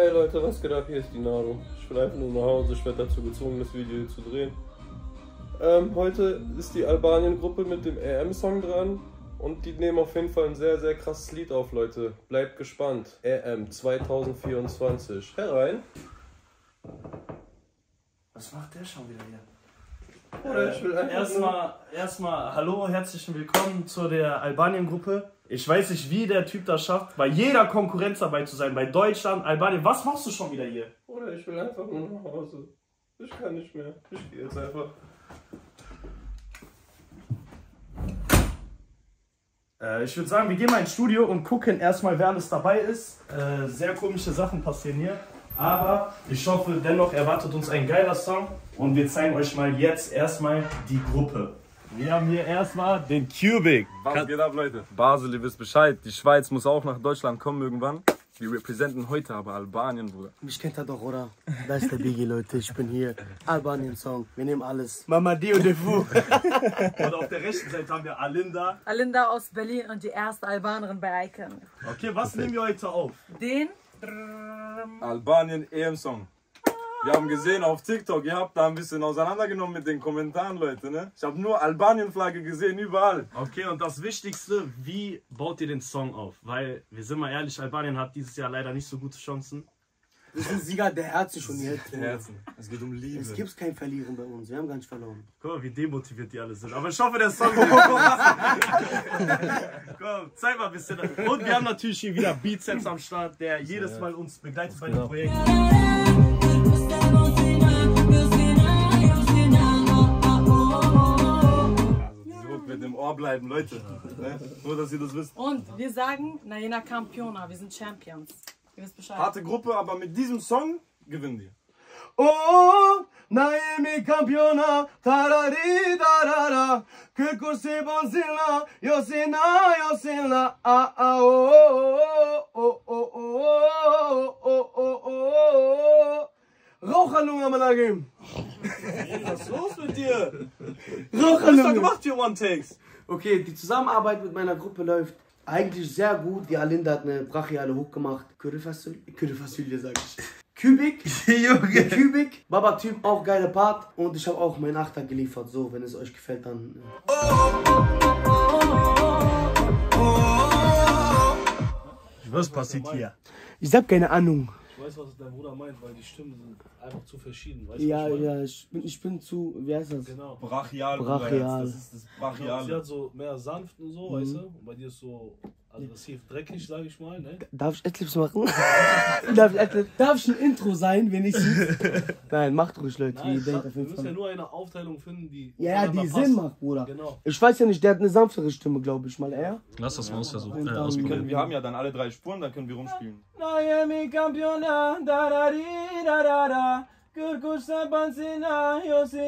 Hey Leute, was geht ab? Hier ist die Naru. Ich will einfach nur nach Hause, ich werde dazu gezwungen, das Video hier zu drehen. Heute ist die Albanien-Gruppe mit dem RM-Song dran und die nehmen auf jeden Fall ein sehr, sehr krasses Lied auf, Leute. Bleibt gespannt. EM 2024. Herein. Was macht der schon wieder hier? Oder ich will einfach erstmal hallo, herzlich willkommen zu der Albanien-Gruppe. Ich weiß nicht, wie der Typ das schafft, bei jeder Konkurrenz dabei zu sein, bei Deutschland, Albanien. Was machst du schon wieder hier? Oder ich will einfach nur nach Hause. Ich kann nicht mehr. Ich gehe jetzt einfach. Ich würde sagen, wir gehen mal ins Studio und gucken erstmal, wer alles dabei ist. Sehr komische Sachen passieren hier. Aber ich hoffe, dennoch erwartet uns ein geiler Song. Und wir zeigen euch mal jetzt erstmal die Gruppe. Wir haben hier erstmal den Cubic. Was geht ab, Leute? Basel, ihr wisst Bescheid. Die Schweiz muss auch nach Deutschland kommen irgendwann. Wir repräsenten heute aber Albanien, Bruder. Mich kennt er doch, oder? Das ist der Biggie, Leute. Ich bin hier. Albanien-Song. Wir nehmen alles. Mama Dio de Fu. Und auf der rechten Seite haben wir Alinda. Alinda aus Berlin und die erste Albanerin bei ICON. Okay, was nehmen wir heute auf? Den Albanien-EM-Song. Wir haben gesehen auf TikTok, ihr habt da ein bisschen auseinandergenommen mit den Kommentaren, Leute, ne? Ich habe nur Albanien-Flagge gesehen, überall. Okay, und das Wichtigste, wie baut ihr den Song auf? Weil, wir sind mal ehrlich, Albanien hat dieses Jahr leider nicht so gute Chancen. Wir sind Sieger der Herzen schon jetzt. Es geht um Liebe. Es gibt kein Verlieren bei uns, wir haben gar nicht verloren. Guck mal, wie demotiviert die alle sind. Aber ich hoffe, der Song wird Komm, zeig mal ein bisschen. Und wir haben natürlich hier wieder Beatzeps am Start, der jedes Mal uns begleitet bei dem Projekt. Mit dem Ohr bleiben, Leute. Ne? Nur, dass ihr das wisst. Und wir sagen, na jena Campiona, wir sind Champions. Ihr wisst Bescheid. Harte Gruppe, aber mit diesem Song gewinnen wir. Oh, na jena Campiona, tarari, tarara, kukusi bonzilla, yosina, yosina, ah, ah, oh, oh, oh, oh, oh, oh, oh, oh, Rauchanung Malagim. Was ist los mit dir? Rauchanung. Was hast du gemacht hier, One-Takes? Okay, die Zusammenarbeit mit meiner Gruppe läuft eigentlich sehr gut. Die Alinda hat eine brachiale Hook gemacht. Kürfasulje, sag ich. Cubic, Junge. Cubic, Baba-Typ, auch geile Part. Und ich habe auch meinen Achter geliefert. So, wenn es euch gefällt, dann... Was passiert hier? Ich hab keine Ahnung. Ich weiß, was dein Bruder meint, weil die Stimmen sind einfach zu verschieden. Weißt du, was ich meine? ich bin zu, wie heißt das? Genau. Brachial. Das ist das Brachiale. Sie hat so mehr sanft und so, weißt du? Und bei dir ist so aggressiv dreckig, sag ich mal, ne? Darf ich Adlibs machen? Darf ich ein Intro sein, wenn ich Nein, macht ruhig, Leute. Nein, wir müssen ja nur eine Aufteilung finden, die die Sinn macht, Bruder. Genau. Ich weiß ja nicht, der hat eine sanftere Stimme, glaube ich mal, eher. Lass das mal ausprobieren. Wir haben ja dann alle drei Spuren, dann können wir rumspielen. Ob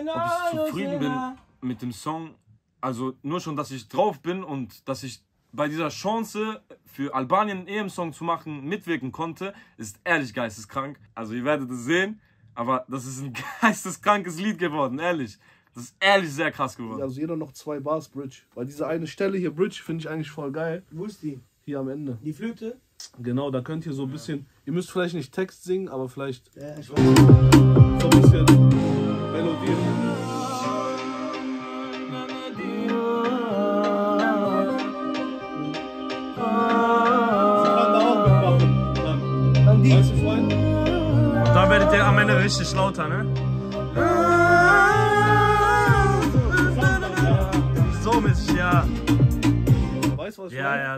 ich zufrieden bin mit dem Song, also nur schon, dass ich drauf bin und dass ich bei dieser Chance für Albanien einen EM-Song zu machen mitwirken konnte, ist ehrlich geisteskrank. Also ihr werdet es sehen, aber das ist ein geisteskrankes Lied geworden, ehrlich. Das ist ehrlich sehr krass geworden. Also jeder noch 2 Bars Bridge, weil diese eine Stelle hier Bridge finde ich eigentlich voll geil. Wo ist die? Hier am Ende. Die Flöte? Genau, da könnt ihr so ein bisschen, ihr müsst vielleicht nicht Text singen, aber vielleicht so ein bisschen Melodie. Weißt du, Freunde? Und da werdet ihr am Ende richtig lauter, ne? So mäßig, ja.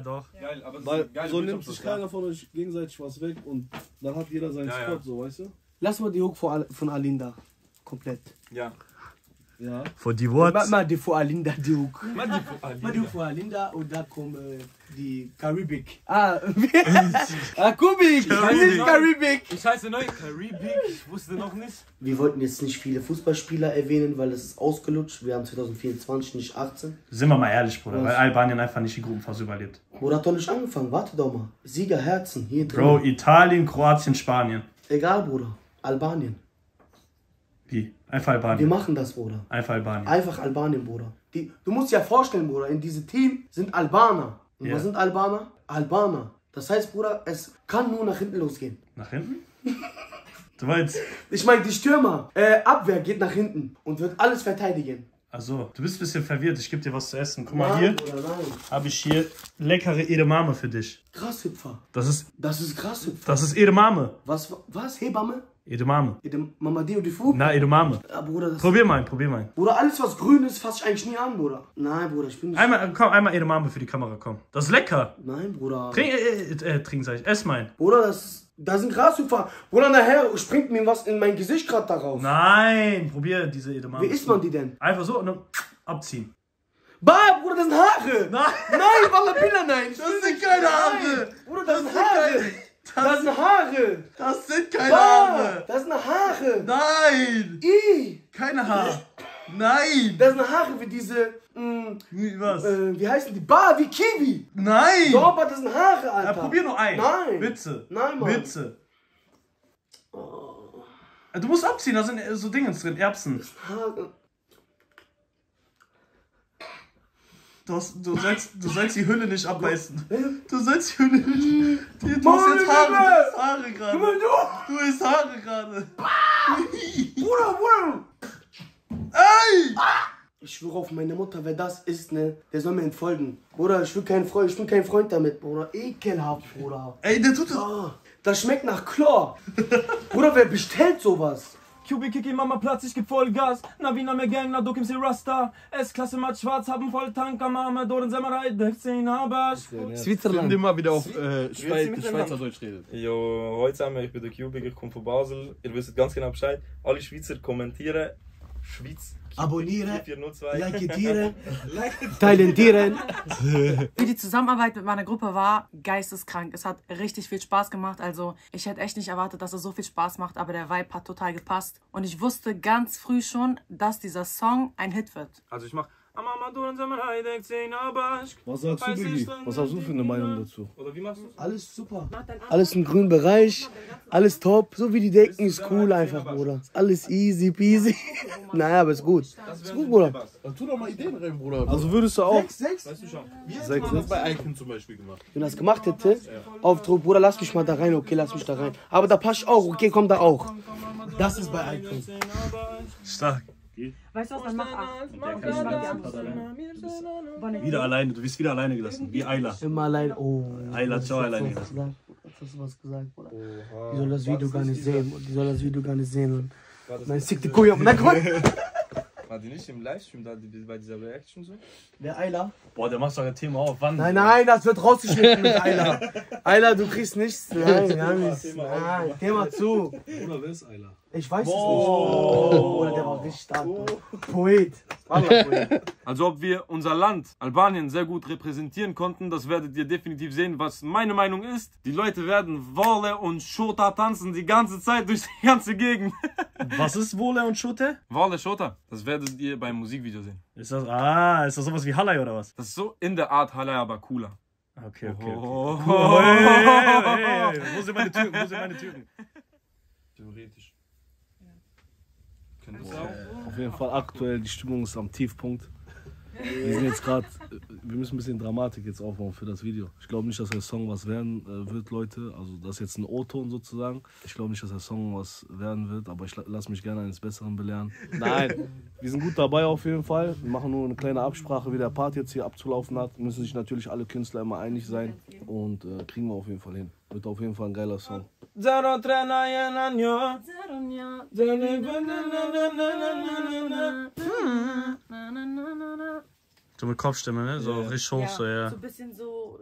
Doch. Geil, aber weil so nimmt sich keiner von euch gegenseitig was weg und dann hat jeder seinen Spot, so, weißt du? Lass mal die Hook von Alinda komplett. Ja. Vor die Worte. Mach mal die von Alinda, die Hook. Mach die von Alinda und da kommt die Karibik. Kubik! Karibik! Ich heiße neu Karibik, ich wusste noch nicht. Wir wollten jetzt nicht viele Fußballspieler erwähnen, weil es ist ausgelutscht. Wir haben 2024, nicht 18. Sind wir mal ehrlich, Bruder, weil Albanien einfach nicht die Gruppenphase überlebt. Bruder hat doch nicht angefangen, warte doch mal. Siegerherzen, hier drin. Bro, Italien, Kroatien, Spanien. Egal, Bruder, Albanien. Wie? Einfach Albanien. Wir machen das, Bruder. Einfach Albanien. Einfach Albanien, Bruder. Du musst dir ja vorstellen, Bruder, in diesem Team sind Albaner. Und was sind Albaner? Albaner. Das heißt, Bruder, es kann nur nach hinten losgehen. Nach hinten? Du meinst? Ich meine, die Stürmer. Abwehr geht nach hinten und wird alles verteidigen. Also, du bist ein bisschen verwirrt. Ich gebe dir was zu essen. Guck mal, hier habe ich hier leckere Edamame für dich. Grashüpfer. Das ist Grashüpfer. Das ist Edamame. Was? Hebamme? Edamame. Edamame Deo Difu? Na, Edamame. Ja, Bruder, das probier mal. Bruder, alles was grün ist, fasse ich eigentlich nie an, Bruder. Nein, Bruder, ich bin nicht... Einmal Edamame für die Kamera, komm. Das ist lecker. Nein, Bruder. Ess mein. Bruder, da sind Grashüpfer. Bruder, nachher springt mir was in mein Gesicht gerade darauf. Nein, probier diese Edamame. Wie isst man die denn? Einfach so und dann abziehen. Bah, Bruder, das sind Haare. Nein, Wallabilla, nein. Das sind keine Haare. Bruder, das sind Haare. Das sind Haare! Das sind keine Haare! Das sind Haare! Nein! Keine Haare! Nein! Das sind Haare wie diese. Was? Wie heißen die? Bar wie Kiwi! Nein! Doch, das sind Haare, Alter! Na, probier nur einen! Nein! Bitte! Nein, Mann! Bitte! Oh. Du musst abziehen, da sind so Dingens drin, Erbsen! Das sind Haare! Du sollst die Hülle nicht abbeißen. Du sollst die Hülle nicht... Du isst Haare gerade. Bruder! Ey! Ich schwöre auf meine Mutter, wer das ist, ne? Der soll mir entfolgen. Bruder, ich bin kein Freund damit, Bruder. Ekelhaft, Bruder. Ey, der tut das... Oh, das schmeckt nach Chlor. Bruder, wer bestellt sowas? Cubic, Kiki, Mama, Platz, ich geb Vollgas. Navina, mehr Gang, Nadu, Kim, Rasta. S-Klasse, Matt, Schwarz, haben voll Tanker, Mama, Doren, Semmerei, 15, Habasch. Switzerland. Nimm mal wieder auf Schweizerdeutsch redet. Jo, heute haben wir, ich bin der Cubic, ich komme von Basel. Ihr wisst ganz genau Bescheid. Alle Schweizer kommentieren. Schweiz. Abonnieren, likeieren, talentieren. Die Zusammenarbeit mit meiner Gruppe war geisteskrank. Es hat richtig viel Spaß gemacht. Also ich hätte echt nicht erwartet, dass es so viel Spaß macht, aber der Vibe hat total gepasst. Und ich wusste ganz früh schon, dass dieser Song ein Hit wird. Also ich mache... Was sagst du, Biggie? Was hast du für eine Meinung dazu? Oder wie machst du? Alles super. Alles im grünen Bereich, alles top. So wie die denken, ist cool einfach, Bruder. Alles easy peasy. Naja, aber ist gut. Ist gut, Bruder. Tu doch mal Ideen rein, Bruder. Also würdest du auch... 6-6? Weißt du schon. Wir haben das bei ICON zum Beispiel gemacht. Wenn das gemacht hätte, auf Druck, Bruder, lass mich mal da rein, okay, lass mich da rein. Aber da passt auch, okay, komm da auch. Das ist bei ICON. Stark. Weißt du was, dann mach 8. Wieder alleine, du wirst wieder alleine gelassen, wie Ayla. Immer alleine, oh. Ayla, ciao, alleine gelassen. Hast du was gesagt, Bruder? Die soll das Video gar nicht sehen, Nein, sick die Kuh, nein, komm! War die nicht im Livestream da bei dieser Reaction so? Wer, Ayla? Boah, der macht doch ein Thema auf, wann? Nein, das wird rausgeschnitten mit Ayla. Ayla, du kriegst nichts. Nein, Thema zu. Bruder, wer ist Ayla? Ich weiß es nicht. Bruder, der war richtig stark. Poet. Also ob wir unser Land, Albanien, sehr gut repräsentieren konnten, das werdet ihr definitiv sehen, was meine Meinung ist. Die Leute werden Wole und Shota tanzen die ganze Zeit durch die ganze Gegend. Was ist Wole und Shota? Wole Shota, das werdet ihr beim Musikvideo sehen. Ist das sowas wie Halay oder was? Das ist so in der Art Halay, aber cooler. Okay. Hey. Wo sind meine Türen? Theoretisch. Auf jeden Fall aktuell, die Stimmung ist am Tiefpunkt. Wir müssen ein bisschen Dramatik jetzt aufbauen für das Video. Ich glaube nicht, dass der Song was werden wird, Leute. Also das ist jetzt ein O-Ton sozusagen. Ich glaube nicht, dass der Song was werden wird, aber ich lasse mich gerne eines Besseren belehren. Nein, wir sind gut dabei auf jeden Fall. Wir machen nur eine kleine Absprache, wie der Part jetzt hier abzulaufen hat. Müssen sich natürlich alle Künstler immer einig sein und kriegen wir auf jeden Fall hin. Wird auf jeden Fall ein geiler Song. So mit Kopfstimme, ne? So richtig hoch, so, ja. So ein bisschen so...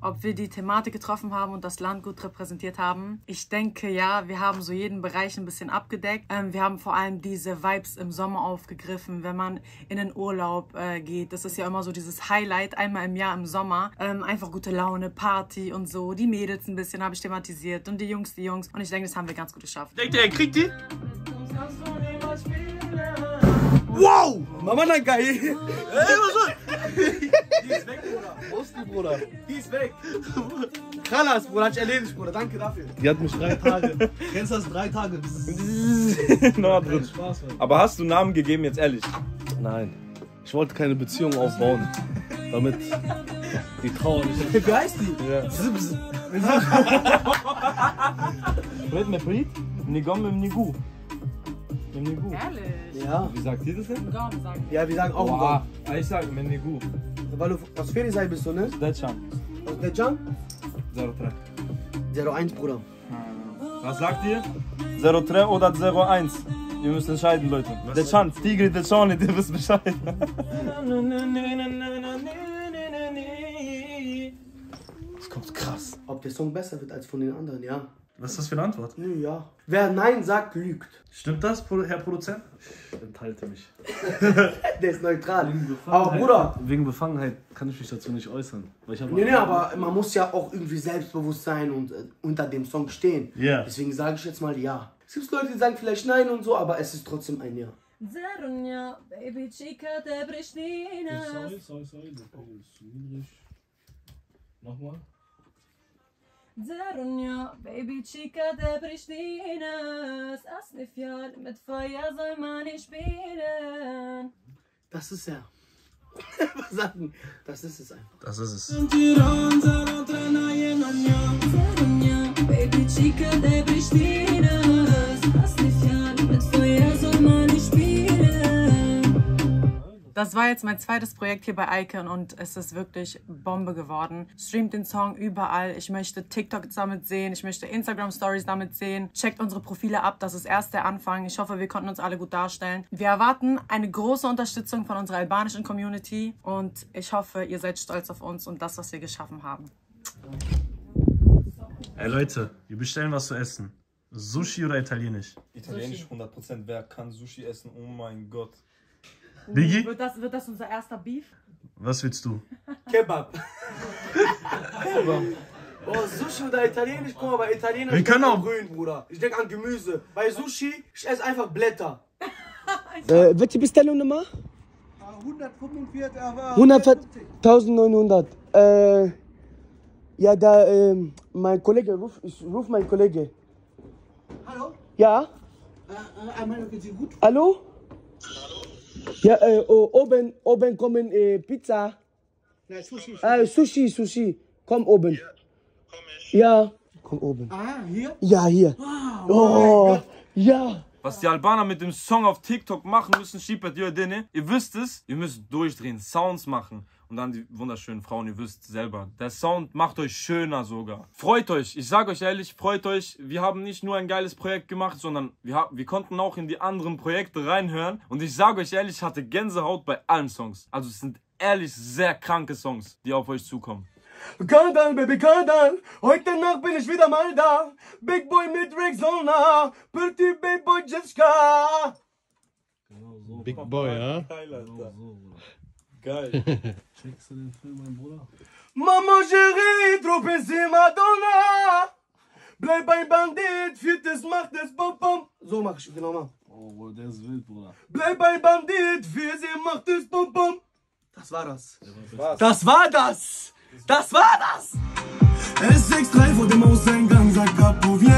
Ob wir die Thematik getroffen haben und das Land gut repräsentiert haben? Ich denke, ja, wir haben so jeden Bereich ein bisschen abgedeckt. Wir haben vor allem diese Vibes im Sommer aufgegriffen, wenn man in den Urlaub geht. Das ist ja immer so dieses Highlight, einmal im Jahr im Sommer. Einfach gute Laune, Party und so. Die Mädels ein bisschen habe ich thematisiert und die Jungs. Und ich denke, das haben wir ganz gut geschafft. Denkt ihr, er kriegt die? Wow! Mama, na geil! Ey, was ist das? Die ist weg, Bruder. Osti, Bruder. Die ist weg. Kralas, Bruder, hat sich erledigt, Bruder. Danke dafür. Die hat mich 3 Tage. Kennst du das? 3 Tage. Na, drin. Spaß, aber hast du Namen gegeben, jetzt ehrlich? Nein. Ich wollte keine Beziehung aufbauen. Damit Die Trauer. Wie heißt die? Ja. Red mit Brit, Nigam mit Nigu. Ehrlich? Ja. Wie sagt ihr das denn? Ngam sagt ihr. Ja, wir sagen auch Ngam. Ich sag mit Nigu. Weil du aus Ferisei bist, ne? Dechan. Aus Dechan? 03. 01, Bruder. Was sagt ihr? 03 oder 01? Ihr müsst entscheiden, Leute. Dechan, Tigri, Dechan, ihr wisst Bescheid. Es kommt krass. Ob der Song besser wird als von den anderen, ja. Was ist das für eine Antwort? Nö, ja. Wer Nein sagt, lügt. Stimmt das, Herr Produzent? Ich enthalte mich. Der ist neutral. Aber Bruder. Wegen Befangenheit kann ich mich dazu nicht äußern. Weil ich aber man muss ja auch irgendwie selbstbewusst sein und unter dem Song stehen. Yeah. Deswegen sage ich jetzt mal ja. Es gibt Leute, die sagen vielleicht nein und so, aber es ist trotzdem ein Ja. Baby Chica de Pristina. Sorry. Nochmal. Zerunia, Baby Chica de Pristina. Asnif Jahr, mit Feuer soll man nicht spielen. Das ist ja. Was sagen? Das ist es einfach. Das ist es. Zerunia, Baby Chica de Pristina. Asnif Jahr, mit Feuer soll man nicht spielen. Das war jetzt mein zweites Projekt hier bei Icon und es ist wirklich Bombe geworden. Streamt den Song überall. Ich möchte TikTok damit sehen. Ich möchte Instagram-Stories damit sehen. Checkt unsere Profile ab. Das ist erst der Anfang. Ich hoffe, wir konnten uns alle gut darstellen. Wir erwarten eine große Unterstützung von unserer albanischen Community und ich hoffe, ihr seid stolz auf uns und das, was wir geschaffen haben. Hey Leute, wir bestellen was zu essen. Sushi oder italienisch? Italienisch, 100%. Wer kann Sushi essen? Oh mein Gott. Biggie? Wird das unser erster Beef? Was willst du? Kebab. Kebab. Oh, Sushi oder Italienisch? Guck mal, bei Italienisch ich kann auch grün, Bruder. Ich denke an Gemüse. Bei Sushi, ich esse einfach Blätter. Wird die Bestellungnummer? 145, aber 1900. Ja, da, mein Kollege, ich ruf meinen Kollege. Hallo? Ja? Hallo? Ja, oben kommen Pizza. Nein, Sushi. Sushi. Komm oben. Ja, komm ich. Ja, komm oben. Ah, hier? Ja, hier. Wow, oh, mein Gott. Ja. Was die Albaner mit dem Song auf TikTok machen müssen, ihr wisst es, ihr müsst durchdrehen, Sounds machen. Und dann die wunderschönen Frauen, ihr wisst selber. Der Sound macht euch schöner sogar. Freut euch, ich sag euch ehrlich, freut euch. Wir haben nicht nur ein geiles Projekt gemacht, sondern wir konnten auch in die anderen Projekte reinhören. Und ich sag euch ehrlich, ich hatte Gänsehaut bei allen Songs. Also es sind ehrlich sehr kranke Songs, die auf euch zukommen. Kardan, Baby, Kardan, heute Nacht bin ich wieder mal da. Big Boy mit Rexona, Pretty Baby Boy Jessica. Big Boy, ja? Geil. Checkst du den Film, mein Bruder? Mama Chérie, Truppe sie Madonna. Bleib ein Bandit, viertes macht es Pom-Pom. So mach ich genau mal. Oh, der ist wild, Bruder. Bleib ein Bandit, vier sie macht es Pom-Pom. Das war das. Das war das! S6-3 vor dem Hauseingang, sagt Capo, viens.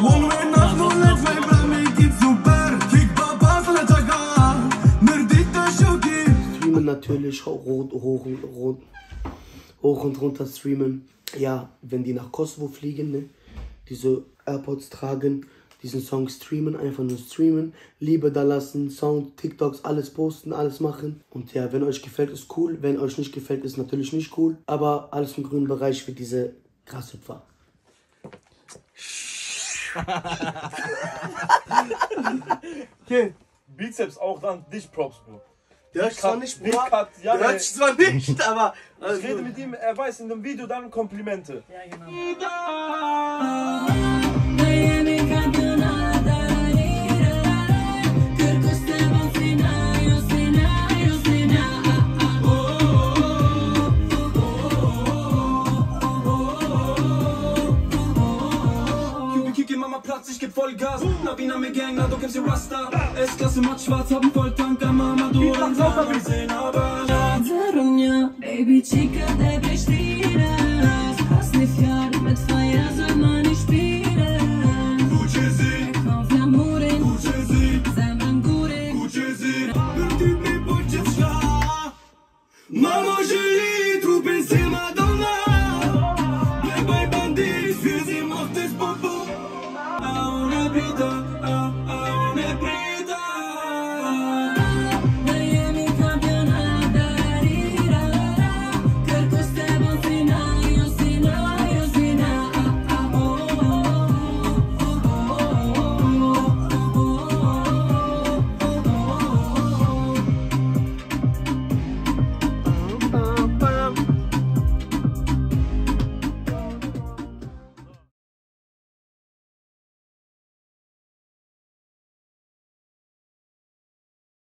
One way nach 0-2, bleib mir, geht's super. Kick Papa, Salataga, Merdita, Schoki. Streamen natürlich, hoch und runter streamen. Ja, wenn die nach Kosovo fliegen, ne, diese AirPods tragen, diesen Song streamen, einfach nur streamen, Liebe da lassen, Sound, TikToks, alles posten, alles machen. Und ja, wenn euch gefällt, ist cool, wenn euch nicht gefällt, ist natürlich nicht cool, aber alles im grünen Bereich für diese Grashüpfer. Okay, Beatzeps auch an dich Props, Bro. Der hört zwar nicht, Bruder, der hört zwar nicht, aber... Also. Ich rede mit ihm, er weiß in dem Video dann Komplimente. Ja, genau. Ich geb Vollgas, Nabina mir Gang, Nado kämpft sie Rasta. S-Klasse matt schwarz, haben Volltank am Armador. Dann sauber wir sehen, aber Zerunia, Baby Chica, der Pristina. Hast nicht Jahre,